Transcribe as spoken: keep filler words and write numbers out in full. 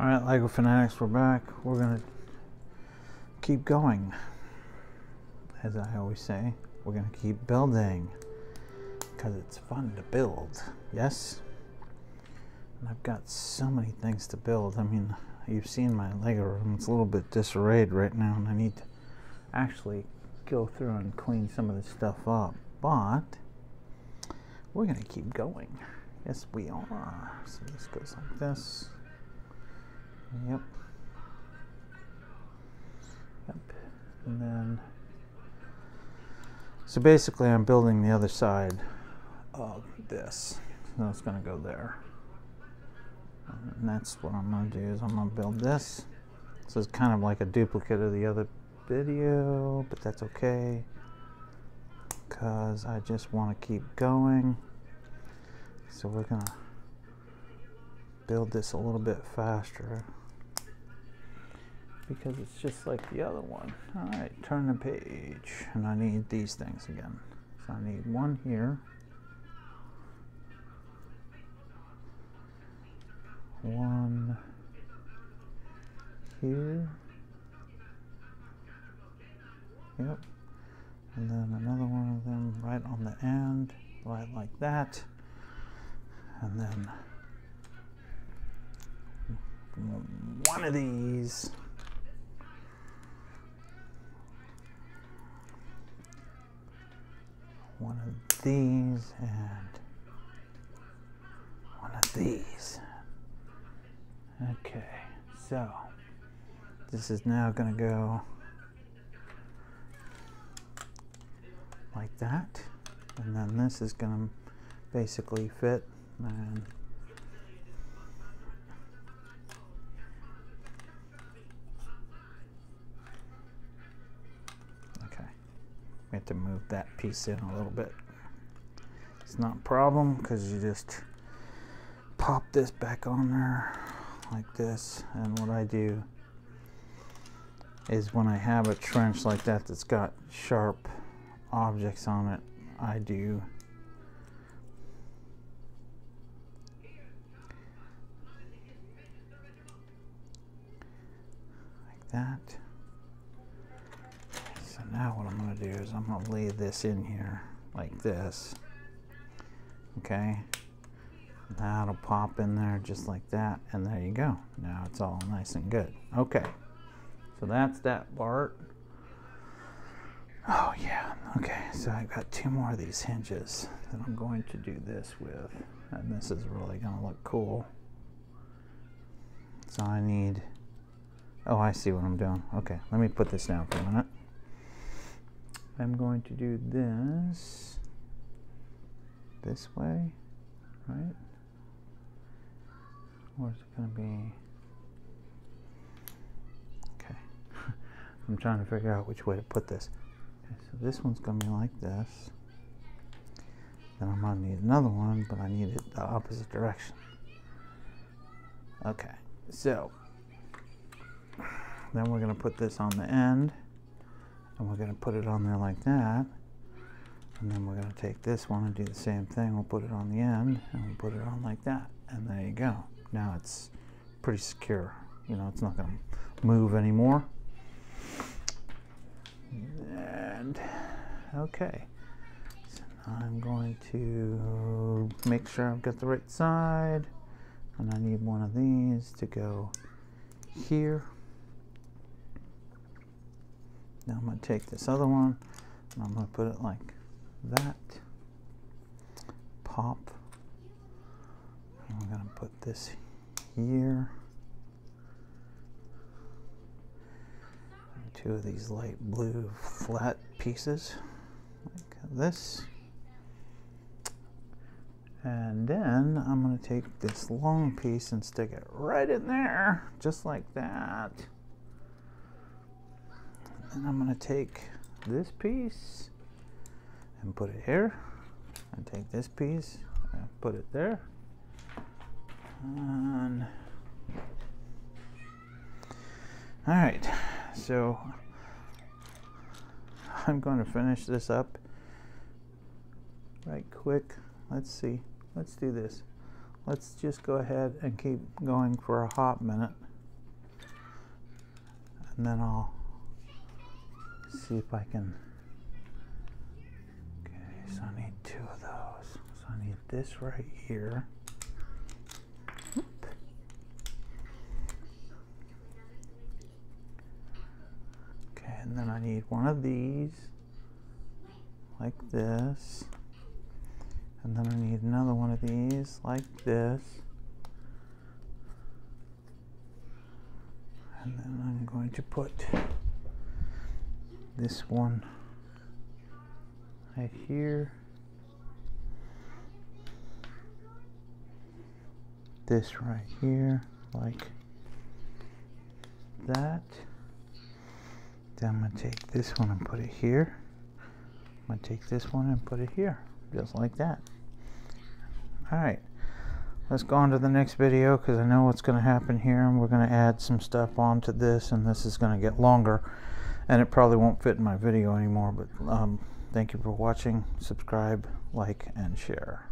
Alright, LEGO Fanatics, we're back. We're going to keep going. As I always say, we're going to keep building. Because it's fun to build, yes? And I've got so many things to build. I mean, you've seen my LEGO room. It's a little bit disarrayed right now, and I need to actually go through and clean some of this stuff up. But we're going to keep going. Yes, we are. So this goes like this. Yep. Yep. And then, so basically I'm building the other side of this. So it's gonna go there. And that's what I'm gonna do, is I'm gonna build this. So it's kind of like a duplicate of the other video, but that's okay. Cause I just wanna keep going. So we're gonna build this a little bit faster, because it's just like the other one. Alright, turn the page, and I need these things again. So I need one here, one here, yep, and then another one of them right on the end, right like that, and then one of these. One of these and one of these. Okay, so this is now going to go like that, and then this is going to basically fit, and we have to move that piece in a little bit. It's not a problem, because you just pop this back on there like this. And what I do is, when I have a trench like that that's got sharp objects on it, I do like that. Now what I'm going to do is I'm going to lay this in here like this. Okay, that'll pop in there just like that, and there you go. Now it's all nice and good. Okay, so that's that part. Oh yeah, okay, so I've got two more of these hinges that I'm going to do this with, and this is really going to look cool. So I need, oh, I see what I'm doing. Okay, let me put this down for a minute. I'm going to do this this way, right? Or is it going to be, okay, I'm trying to figure out which way to put this. Okay, so this one's going to be like this. Then I'm going to need another one, but I need it the opposite direction. Okay, so then we're going to put this on the end. And we're going to put it on there like that, and then we're going to take this one and do the same thing. We'll put it on the end, and we'll put it on like that, and there you go. Now it's pretty secure, you know, it's not going to move anymore. And okay, so I'm going to make sure I've got the right side, and I need one of these to go here. Now I'm going to take this other one, and I'm going to put it like that. Pop. And I'm going to put this here. And two of these light blue flat pieces, like this. And then I'm going to take this long piece and stick it right in there, just like that. And I'm going to take this piece and put it here, and take this piece and put it there, and all right, so I'm going to finish this up right quick. Let's see, let's do this. Let's just go ahead and keep going for a hot minute. and then I'll see if I can. Okay, so I need two of those. So I need this right here. Okay, and then I need one of these, like this. And then I need another one of these, like this. And then I'm going to put this one right here, this right here, like that. Then I'm going to take this one and put it here. I'm going to take this one and put it here, just like that. All right, let's go on to the next video, because I know what's going to happen here, and we're going to add some stuff onto this, and this is going to get longer, and it probably won't fit in my video anymore, but um, thank you for watching. Subscribe, like, and share.